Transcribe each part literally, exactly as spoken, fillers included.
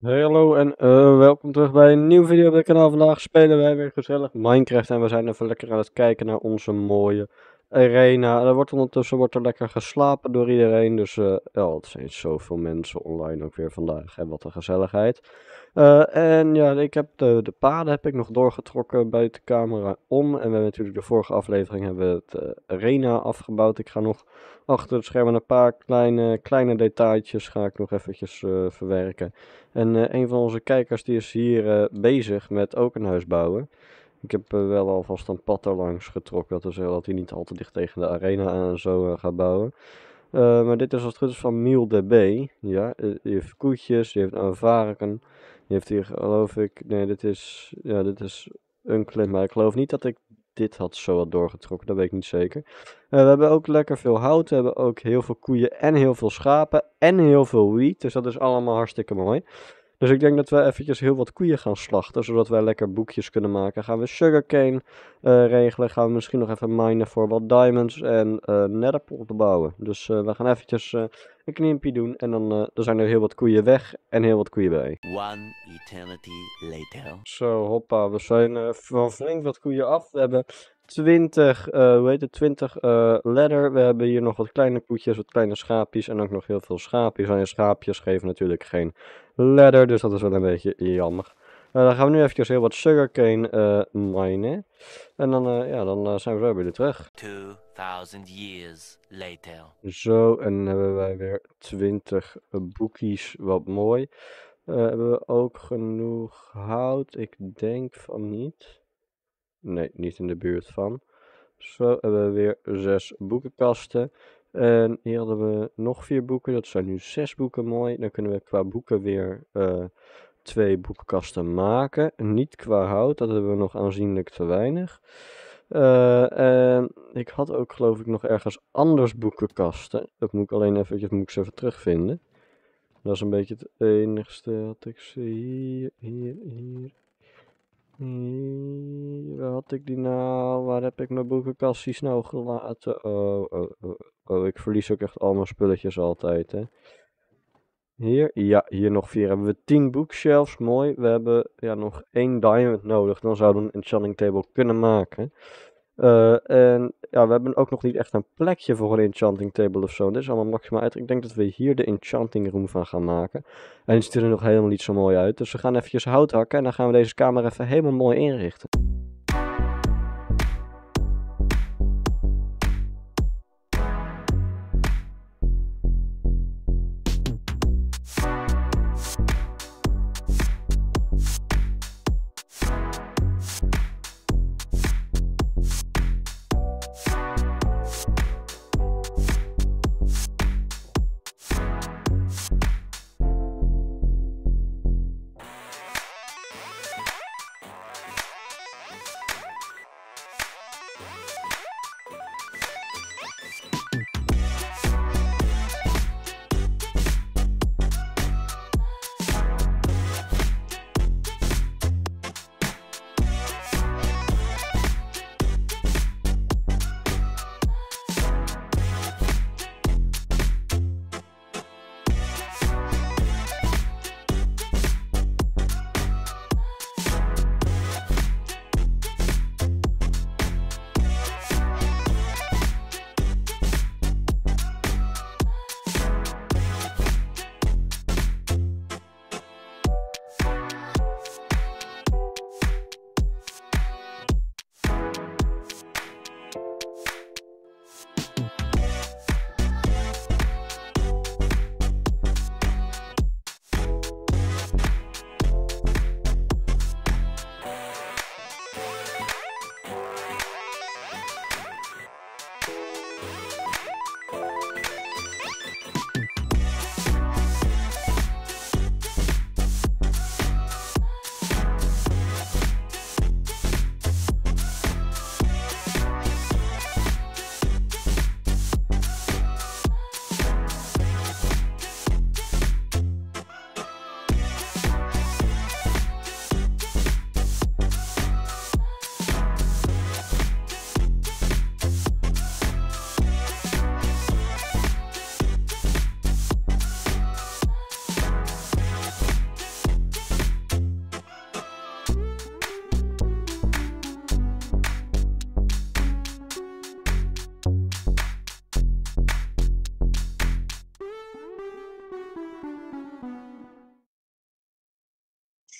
Hey, hallo en uh, welkom terug bij een nieuwe video op dit kanaal. Vandaag spelen wij weer gezellig Minecraft en we zijn even lekker aan het kijken naar onze mooie arena. Er wordt ondertussen wordt er lekker geslapen door iedereen, dus uh, ja, het zijn zoveel mensen online ook weer vandaag en wat een gezelligheid. Uh, en ja, ik heb de, de paden heb ik nog doorgetrokken bij de camera om en we hebben natuurlijk de vorige aflevering hebben we het uh, arena afgebouwd. Ik ga nog achter het scherm een paar kleine, kleine detailtjes ga ik nog eventjes uh, verwerken. En uh, een van onze kijkers die is hier uh, bezig met ook een huis bouwen. Ik heb uh, wel alvast een pad er langs getrokken, dat is heel dat hij niet al te dicht tegen de arena aan en zo uh, gaat bouwen. Uh, maar dit is als het goed is van Miel de B. Ja, uh, die heeft koetjes, die heeft een varken. Die heeft hier geloof ik, nee dit is, ja dit is een clip, maar ik geloof niet dat ik dit had zo had doorgetrokken, dat weet ik niet zeker. Uh, we hebben ook lekker veel hout, we hebben ook heel veel koeien en heel veel schapen en heel veel wiet, dus dat is allemaal hartstikke mooi. Dus ik denk dat we eventjes heel wat koeien gaan slachten, zodat wij lekker boekjes kunnen maken. Gaan we sugarcane uh, regelen, gaan we misschien nog even minen voor wat diamonds en uh, netherpot bouwen. Dus uh, we gaan eventjes uh, een knimpje doen en dan, uh, dan zijn er heel wat koeien weg en heel wat koeien bij. One eternity later. Zo, hoppa, we zijn uh, van flink wat koeien af. We hebben twintig, uh, hoe heet het, twintig uh, ladder. We hebben hier nog wat kleine koetjes, wat kleine schaapjes en ook nog heel veel schaapjes. En schaapjes geven natuurlijk geen ladder, dus dat is wel een beetje jammer. Uh, dan gaan we nu eventjes heel wat sugarcane uh, minen. En dan, uh, ja, dan uh, zijn we zo weer terug. tweeduizend years later. Zo, en dan hebben wij weer twintig uh, boekies, wat mooi. Uh, hebben we ook genoeg hout? Ik denk van niet. Nee, niet in de buurt van. Zo hebben we weer zes boekenkasten. En hier hadden we nog vier boeken. Dat zijn nu zes boeken, mooi. Dan kunnen we qua boeken weer uh, twee boekenkasten maken. Niet qua hout, dat hebben we nog aanzienlijk te weinig. Uh, en ik had ook geloof ik nog ergens anders boekenkasten. Dat moet ik alleen eventjes, moet ik ze even terugvinden. Dat is een beetje het enigste wat ik zie. Hier, hier, hier. Hier, waar had ik die nou? Waar heb ik mijn boekenkastjes nou gelaten? Oh, oh, oh, oh, ik verlies ook echt al mijn spulletjes altijd, hè. Hier, ja, hier nog vier. Hebben we tien bookshelves, mooi. We hebben ja, nog één diamond nodig, dan zouden we een enchanting table kunnen maken. Uh, en ja, we hebben ook nog niet echt een plekje voor een enchanting table of zo. Dit is allemaal maximaal uit. Ik denk dat we hier de enchanting room van gaan maken. En die ziet er nog helemaal niet zo mooi uit. Dus we gaan eventjes hout hakken en dan gaan we deze kamer even helemaal mooi inrichten.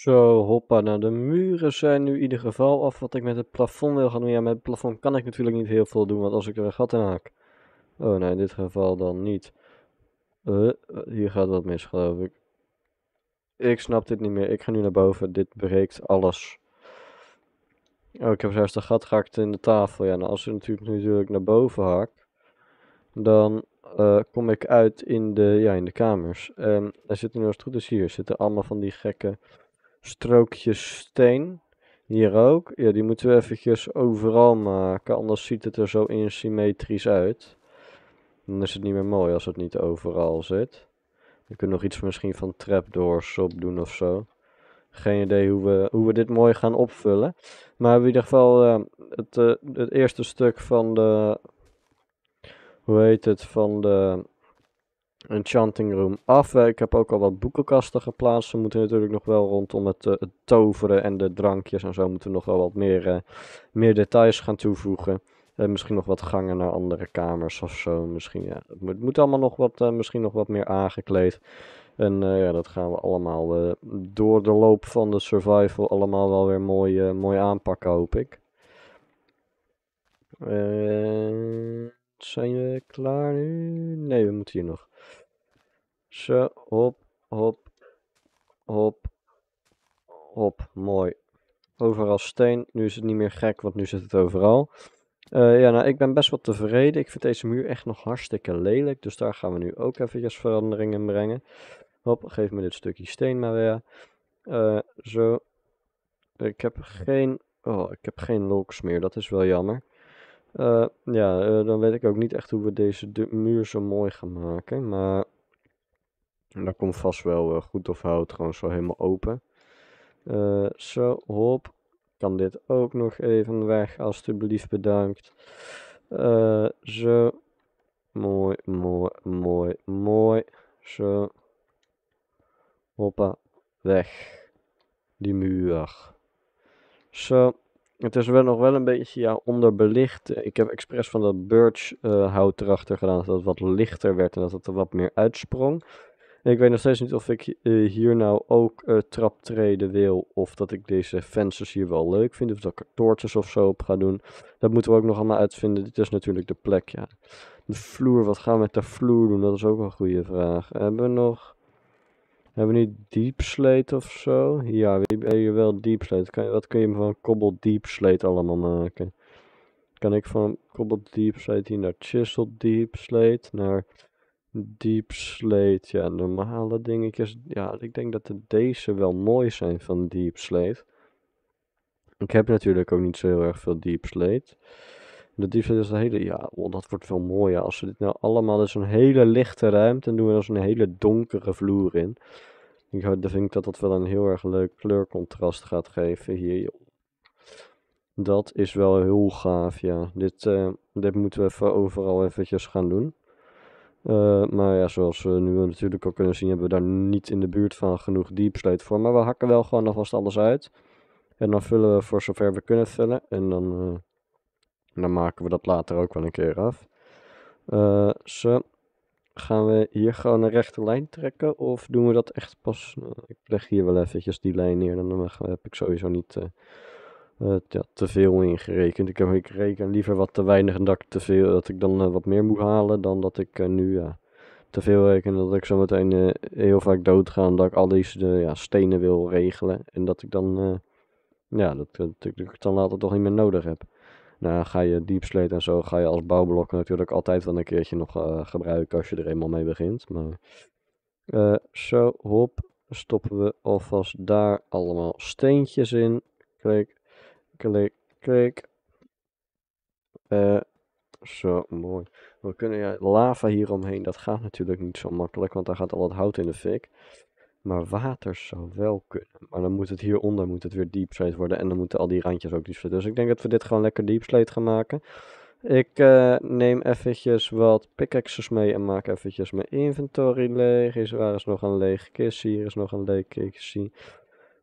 Zo, hoppa. Nou, de muren zijn nu in ieder geval af. Wat ik met het plafond wil gaan doen. Ja, met het plafond kan ik natuurlijk niet heel veel doen, want als ik er een gat in haak. Oh nee, in dit geval dan niet. Uh, hier gaat wat mis, geloof ik. Ik snap dit niet meer. Ik ga nu naar boven. Dit breekt alles. Oh, ik heb zelfs een gat gehakt in de tafel. Ja, nou, als ik natuurlijk, natuurlijk naar boven haak, dan uh, kom ik uit in de, ja, in de kamers. En er zitten nu, als het goed is, hier zitten allemaal van die gekke strookjes steen. Hier ook. Ja, die moeten we eventjes overal maken. Anders ziet het er zo insymmetrisch uit. Dan is het niet meer mooi als het niet overal zit. We kunnen nog iets misschien van trapdoors op doen of zo. Geen idee hoe we, hoe we dit mooi gaan opvullen. Maar in ieder geval uh, het, uh, het eerste stuk van de... Hoe heet het? Van de enchanting room af. Ik heb ook al wat boekenkasten geplaatst. We moeten natuurlijk nog wel rondom het, uh, het toveren en de drankjes en zo moeten we nog wel wat meer, uh, meer details gaan toevoegen. Uh, misschien nog wat gangen naar andere kamers of zo. Misschien, ja. Het moet, moet allemaal nog wat, uh, misschien nog wat meer aangekleed. En uh, ja, dat gaan we allemaal uh, door de loop van de survival allemaal wel weer mooi, uh, mooi aanpakken, hoop ik. Uh, zijn we klaar nu? Nee, we moeten hier nog. Zo, hop, hop, hop, hop, mooi. Overal steen. Nu is het niet meer gek, want nu zit het overal. Uh, ja, nou, ik ben best wel tevreden. Ik vind deze muur echt nog hartstikke lelijk. Dus daar gaan we nu ook eventjes verandering in brengen. Hop, geef me dit stukje steen maar weer. Uh, zo. Ik heb geen... Oh, ik heb geen logs meer. Dat is wel jammer. Uh, ja, uh, dan weet ik ook niet echt hoe we deze de muur zo mooi gaan maken. Maar... dat komt vast wel uh, goed, of hout gewoon zo helemaal open. Uh, zo, hop. Kan dit ook nog even weg, alstublieft, bedankt. Uh, zo. Mooi, mooi, mooi, mooi. Zo. Hoppa. Weg. Die muur. Zo. Het is wel nog wel een beetje, ja, onderbelicht. Ik heb expres van dat birch uh, hout erachter gedaan, zodat het wat lichter werd en dat het er wat meer uitsprong. Ik weet nog steeds niet of ik uh, hier nou ook uh, traptreden wil. Of dat ik deze vensters hier wel leuk vind. Of dat ik er toortjes of zo op ga doen. Dat moeten we ook nog allemaal uitvinden. Dit is natuurlijk de plek, ja. De vloer, wat gaan we met de vloer doen? Dat is ook een goede vraag. Hebben we nog... Hebben we niet deep slate of zo? Ja, we hebben hier wel deep slate. Kan, wat kun je van cobble deep slate allemaal maken? Kan ik van cobble deep slate hier naar chisel deep slate? Naar... deep slate, ja, normale dingetjes. Ja, ik denk dat de deze wel mooi zijn van deep slate. Ik heb natuurlijk ook niet zo heel erg veel deep slate. De deep slate is de hele, ja, oh, dat wordt veel mooier. Als we dit nou allemaal, dus een hele lichte ruimte, en doen we er zo'n hele donkere vloer in. Ik denk dat dat wel een heel erg leuk kleurcontrast gaat geven hier, joh. Dat is wel heel gaaf, ja. Dit, uh, dit moeten we even overal eventjes gaan doen. Uh, maar ja, zoals we nu natuurlijk ook kunnen zien, hebben we daar niet in de buurt van genoeg deep slate voor. Maar we hakken wel gewoon alvast alles uit. En dan vullen we voor zover we kunnen vullen. En dan, uh, dan maken we dat later ook wel een keer af. Uh, zo. Gaan we hier gewoon een rechte lijn trekken? Of doen we dat echt pas... Nou, ik leg hier wel eventjes die lijn neer. Dan heb ik sowieso niet uh, uh, ja, te veel ingerekend. Ik, heb, ik reken liever wat te weinig en dat ik, te veel, dat ik dan uh, wat meer moet halen. Dan dat ik uh, nu uh, te veel reken. Dat ik zo meteen uh, heel vaak dood ga. Dat ik al deze uh, ja, stenen wil regelen. En dat ik dan... Uh, ja, dat, dat, dat ik dan later toch niet meer nodig heb. Nou, ga je deep slate en zo. Ga je als bouwblok natuurlijk altijd wel een keertje nog uh, gebruiken. Als je er eenmaal mee begint. Maar uh, zo, hop. Stoppen we alvast daar allemaal steentjes in. Klik. Klik, klik. Uh, zo, mooi. We kunnen, ja, lava hier omheen, dat gaat natuurlijk niet zo makkelijk, want daar gaat al wat hout in de fik. Maar water zou wel kunnen. Maar dan moet het hieronder, moet het weer deep slate worden en dan moeten al die randjes ook deep slate. Dus ik denk dat we dit gewoon lekker deep slate gaan maken. Ik uh, neem eventjes wat pickaxes mee en maak eventjes mijn inventory leeg. Is, waar is nog een leeg kistje? Hier is nog een leeg kistje.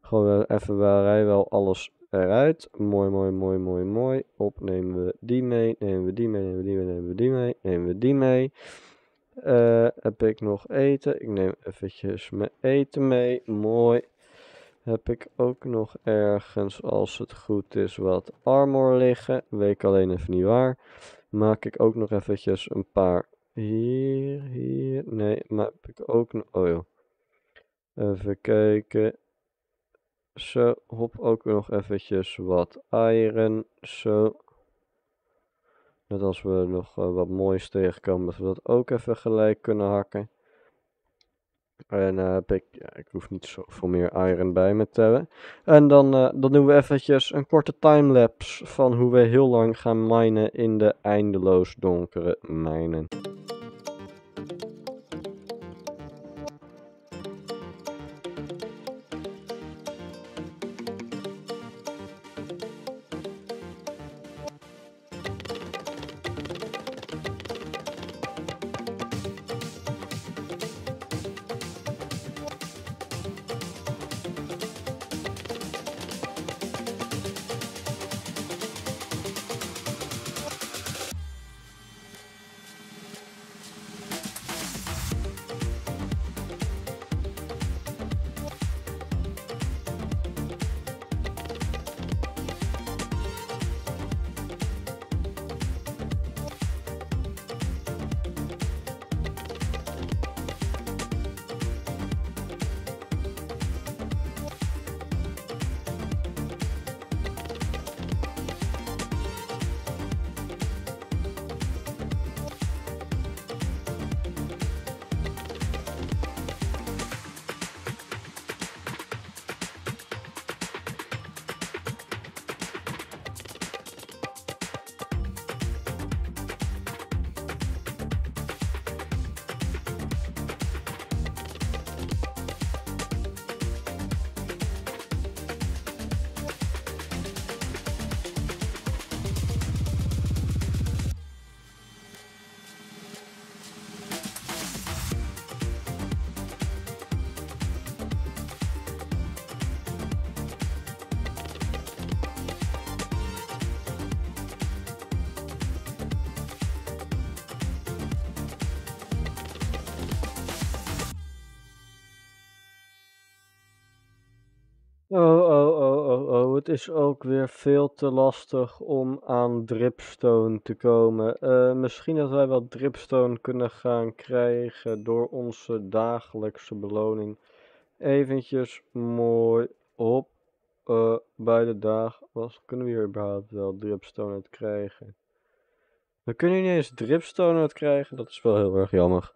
Gewoon even waar hij wel alles... eruit. Mooi, mooi, mooi, mooi, mooi. Op, nemen we die mee, nemen we die mee, nemen we die mee, nemen we die mee, nemen we die mee. Uh, heb ik nog eten? Ik neem eventjes mijn eten mee. Mooi. Heb ik ook nog ergens, als het goed is, wat armor liggen. Weet ik alleen even niet waar. Maak ik ook nog eventjes een paar hier, hier. Nee, maar heb ik ook nog... Oh joh. Even kijken. Zo, hop, ook nog eventjes wat iron. Zo. Net als we nog uh, wat moois tegenkomen, dat we dat ook even gelijk kunnen hakken. En uh, heb ik, ja, ik hoef niet zoveel meer iron bij me te hebben. En dan, uh, dan doen we eventjes een korte timelapse van hoe we heel lang gaan minen in de eindeloos donkere mijnen. Oh, oh, oh, oh, oh, het is ook weer veel te lastig om aan dripstone te komen. Uh, misschien dat wij wat dripstone kunnen gaan krijgen door onze dagelijkse beloning. Eventjes mooi op uh, bij de dag. Was, kunnen we hier überhaupt wel dripstone uit krijgen? We kunnen hier niet eens dripstone uit krijgen, dat is wel heel erg jammer.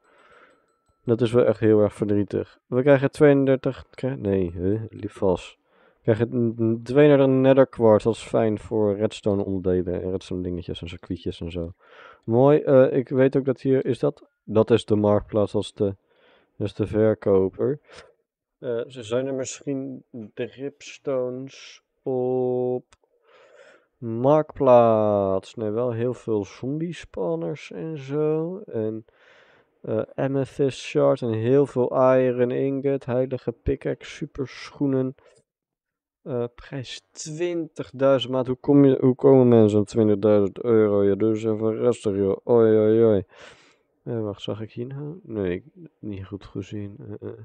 Dat is wel echt heel erg verdrietig. We krijgen tweeëndertig... Nee, huh, lief vast. We krijgen tweeëndertig nether quartz. Dat is fijn voor redstone onderdelen en redstone dingetjes en circuitjes en zo. Mooi. Uh, ik weet ook dat hier... Is dat... Dat is de marktplaats als de, als de verkoper. Uh, zijn er misschien dripstones op... Marktplaats. Nee, wel heel veel zombie spanners en zo. En... Uh, amethyst shard en heel veel iron ingot, heilige pickaxe, superschoenen. Uh, prijs twintigduizend, maat. Hoe, kom je, hoe komen mensen aan twintigduizend euro? Ja, dus even rustig joh. Oi, oi, oi. Uh, wacht, zag ik hier nou? Nee, ik, niet goed gezien. Uh, uh.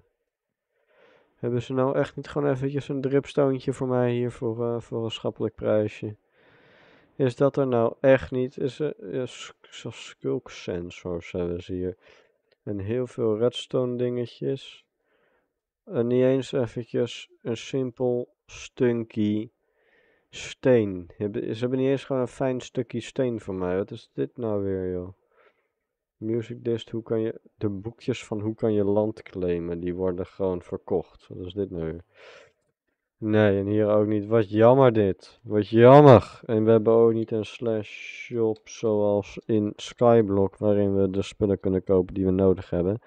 Hebben ze nou echt niet gewoon eventjes een dripstoontje voor mij hier voor, uh, voor een schappelijk prijsje? Is dat er nou echt niet? Is er ja, skulk sensors hebben ze hier. En heel veel redstone dingetjes. En niet eens eventjes een simpel stunky steen. Ze hebben niet eens gewoon een fijn stukje steen voor mij. Wat is dit nou weer joh? Music Dist, hoe kan je... De boekjes van hoe kan je land claimen, die worden gewoon verkocht. Wat is dit nou weer? Nee, en hier ook niet. Wat jammer dit. Wat jammer. En we hebben ook niet een slash shop zoals in Skyblock, waarin we de spullen kunnen kopen die we nodig hebben.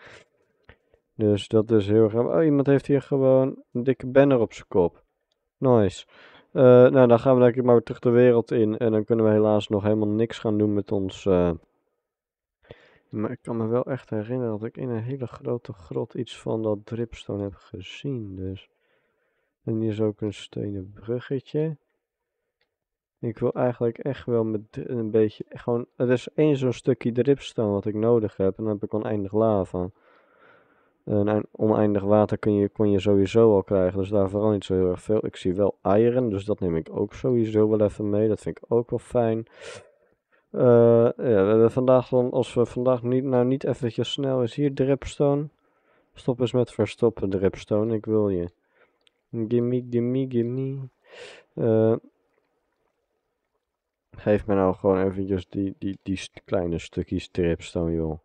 Dus dat is heel grappig. Oh, iemand heeft hier gewoon een dikke banner op zijn kop. Nice. Uh, nou, dan gaan we denk ik maar weer terug de wereld in. En dan kunnen we helaas nog helemaal niks gaan doen met ons... Uh... Maar ik kan me wel echt herinneren dat ik in een hele grote grot iets van dat dripstone heb gezien, dus... En hier is ook een stenen bruggetje. Ik wil eigenlijk echt wel met een beetje... Gewoon, het is één zo'n stukje dripstone wat ik nodig heb. En dan heb ik oneindig lava. Een oneindig water kun je, kon je sowieso al krijgen, dus daar vooral niet zo heel erg veel. Ik zie wel eieren, dus dat neem ik ook sowieso wel even mee. Dat vind ik ook wel fijn. Uh, ja, we hebben vandaag dan, als we vandaag niet, nou niet eventjes snel is hier dripstone. Stop eens met verstoppen, dripstone, ik wil je. Gimme, gimme, gimme. Uh, geef me nou gewoon eventjes die, die, die st kleine stukjes dripstone, joh.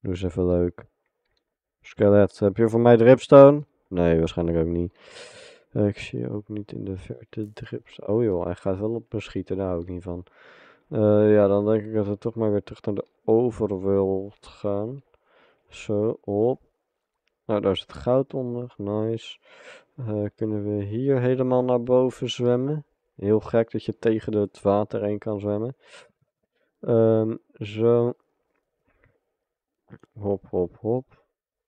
Doe eens even leuk. Skelet, heb je voor mij dripstone? Nee, waarschijnlijk ook niet. Uh, ik zie ook niet in de verte drips. Oh joh, hij gaat wel op me schieten, daar hou ik niet van. Uh, ja, dan denk ik dat we toch maar weer terug naar de overworld gaan. Zo, op. Nou, daar zit goud onder, nice. Uh, kunnen we hier helemaal naar boven zwemmen. Heel gek dat je tegen het water heen kan zwemmen. Um, zo. Hop, hop, hop.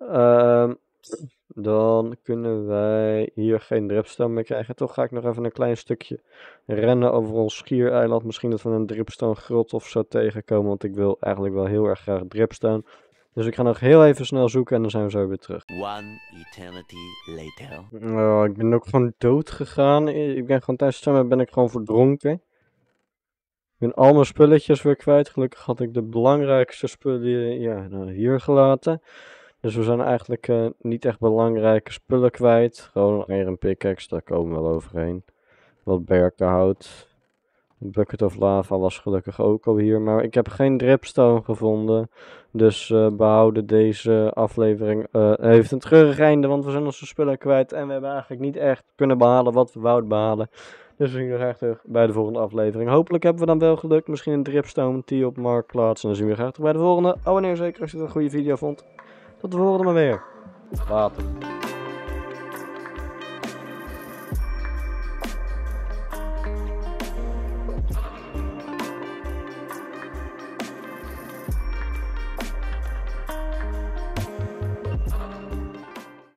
Um, Dan kunnen wij hier geen dripstone meer krijgen. Toch ga ik nog even een klein stukje rennen over ons schiereiland. Misschien dat we een dripstone grot of zo tegenkomen. Want ik wil eigenlijk wel heel erg graag dripstone. Dus ik ga nog heel even snel zoeken en dan zijn we zo weer terug. One eternity later. Oh, ik ben ook gewoon dood gegaan. Ik ben gewoon tijdens het zwemmen ben ik gewoon verdronken. Ik ben al mijn spulletjes weer kwijt. Gelukkig had ik de belangrijkste spullen ja, nou, hier gelaten. Dus we zijn eigenlijk uh, niet echt belangrijke spullen kwijt. Gewoon weer een pickaxe, daar komen we wel overheen. Wat berkenhout. Een bucket of lava was gelukkig ook al hier. Maar ik heb geen dripstone gevonden. Dus uh, behouden deze aflevering uh, heeft een treurig einde. Want we zijn onze spullen kwijt. En we hebben eigenlijk niet echt kunnen behalen wat we wouden behalen. Dus we zien jullie graag terug bij de volgende aflevering. Hopelijk hebben we dan wel geluk. Misschien een dripstone die op Marktplaats. En dan zien we jullie graag terug bij de volgende. Abonneer zeker als je het een goede video vond. Tot de volgende maar weer. Later.